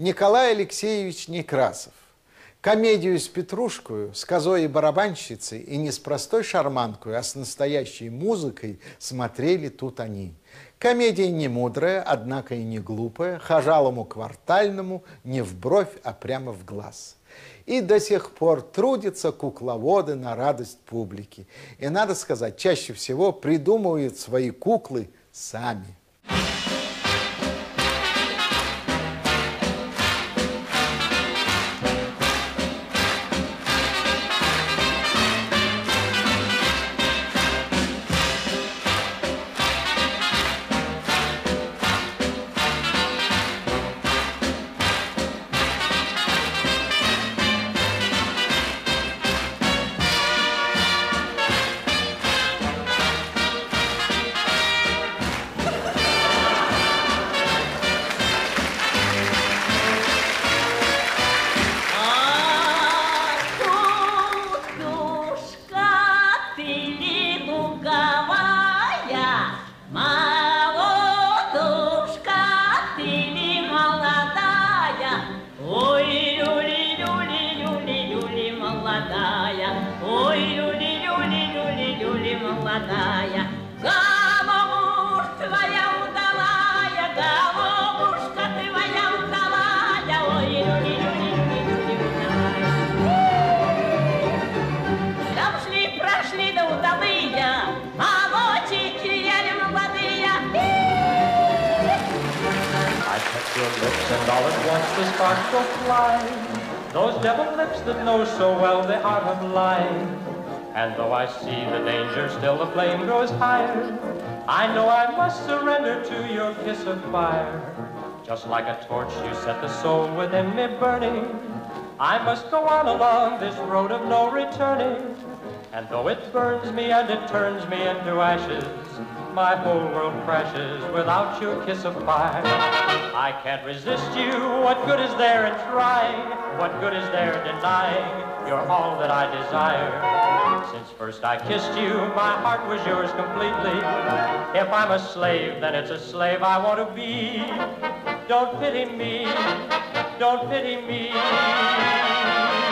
Николай Алексеевич Некрасов. Комедию с Петрушкою, с козой и барабанщицей, и не с простой шарманкой, а с настоящей музыкой смотрели тут они. Комедия не мудрая, однако и не глупая, хожалому квартальному не в бровь, а прямо в глаз. И до сих пор трудятся кукловоды на радость публики. И, надо сказать, чаще всего придумывают свои куклы сами. Those devil lips that know so well they are of lying. And though I see the danger, still the flame grows higher. I know I must surrender to your kiss of fire. Just like a torch you set the soul within me burning. I must go on along this road of no returning. And though it burns me and it turns me into ashes, my whole world crashes without your kiss of fire. I can't resist you, what good is there in trying? What good is there in denying? You're all that I desire. Since first I kissed you, my heart was yours completely. If I'm a slave, then it's a slave I want to be. Don't pity me, don't pity me.